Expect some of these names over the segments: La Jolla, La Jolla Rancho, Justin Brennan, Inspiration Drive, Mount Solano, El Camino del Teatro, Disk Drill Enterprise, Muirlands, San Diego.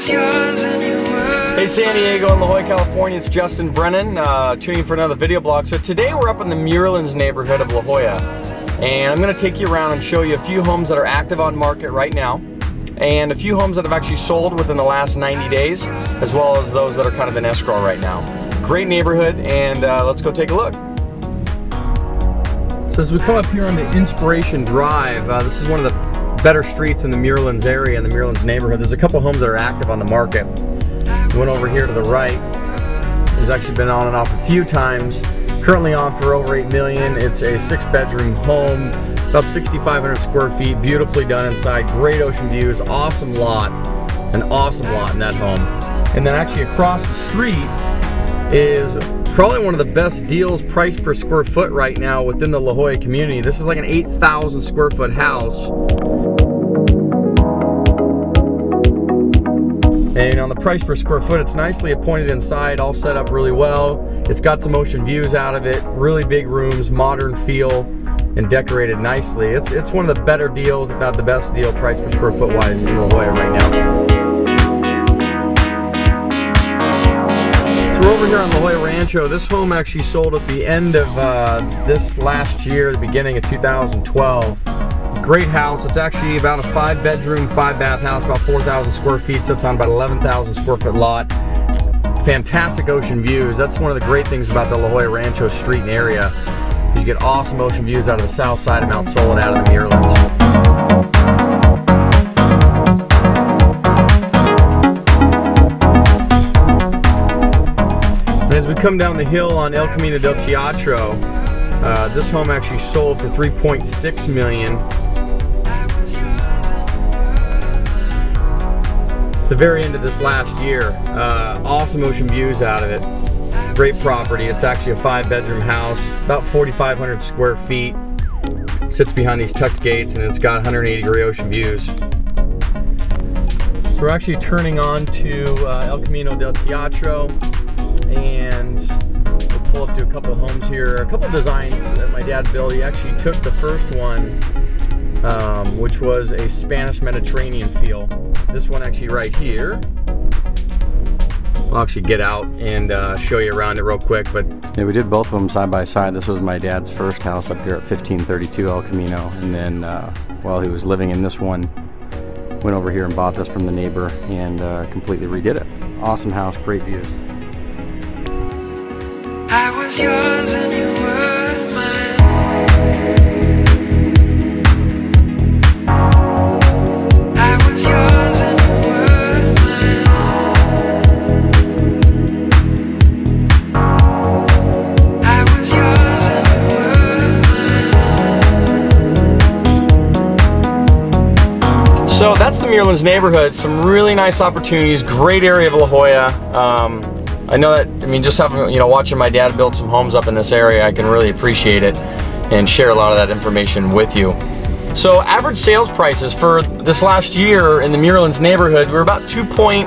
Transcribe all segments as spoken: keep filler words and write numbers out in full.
Hey San Diego and La Jolla, California, it's Justin Brennan, uh, tuning in for another video blog. So today we're up in the Muirlands neighborhood of La Jolla, and I'm going to take you around and show you a few homes that are active on market right now, and a few homes that have actually sold within the last ninety days, as well as those that are kind of in escrow right now. Great neighborhood, and uh, let's go take a look. So as we come up here on the Inspiration Drive, uh, this is one of the better streets in the Muirlands area, in the Muirlands neighborhood. There's a couple homes that are active on the market. We went over here to the right. There's actually been on and off a few times. Currently on for over eight million dollars. It's a six bedroom home, about six thousand five hundred square feet, beautifully done inside, great ocean views, awesome lot, an awesome lot in that home. And then actually across the street is probably one of the best deals price per square foot right now within the La Jolla community. This is like an eight thousand square foot house. And on the price per square foot, it's nicely appointed inside, all set up really well. It's got some ocean views out of it, really big rooms, modern feel, and decorated nicely. It's, it's one of the better deals, about the best deal price per square foot wise in La Jolla right now. So we're over here on La Jolla Rancho. This home actually sold at the end of uh, this last year, the beginning of two thousand twelve. Great house. It's actually about a five bedroom, five bath house, about four thousand square feet, sits on about eleven thousand square foot lot. Fantastic ocean views. That's one of the great things about the La Jolla Rancho street and area. You get awesome ocean views out of the south side of Mount Solano, out of the Muirlands. As we come down the hill on El Camino del Teatro, uh, this home actually sold for three point six million dollars. The very end of this last year. Uh, awesome ocean views out of it. Great property. It's actually a five bedroom house, about four thousand five hundred square feet. Sits behind these tucked gates, and it's got one hundred eighty degree ocean views. So we're actually turning on to uh, El Camino del Teatro, and we'll pull up to a couple of homes here. A couple of designs that my dad built. He actually took the first one, um, which was a Spanish Mediterranean feel. This one actually right here. I'll actually get out and uh, show you around it real quick. But yeah, we did both of them side by side. This was my dad's first house up here at fifteen thirty-two El Camino, and then uh, while he was living in this one, went over here and bought this from the neighbor and uh, completely redid it. Awesome house, great views. I was yours and you were mine. So that's the Muirlands neighborhood. Some really nice opportunities. Great area of La Jolla. Um, I know that. I mean, just having you know, watching my dad build some homes up in this area, I can really appreciate it and share a lot of that information with you. So average sales prices for this last year in the Muirlands neighborhood were about two point,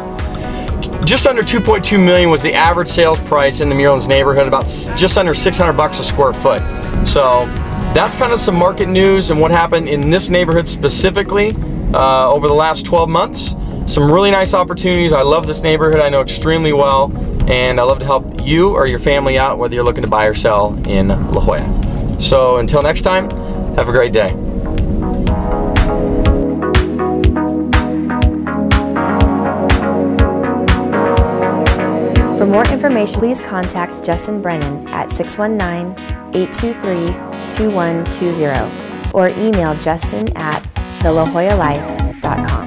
just under two point two million was the average sales price in the Muirlands neighborhood. About just under six hundred bucks a square foot. So that's kind of some market news and what happened in this neighborhood specifically. Uh, over the last twelve months. Some really nice opportunities. I love this neighborhood. I know extremely well, and I love to help you or your family out, whether you're looking to buy or sell in La Jolla. So until next time, have a great day. For more information, please contact Justin Brennan at six one nine, eight two three, two one two zero or email Justin at the La Jolla Life dot com.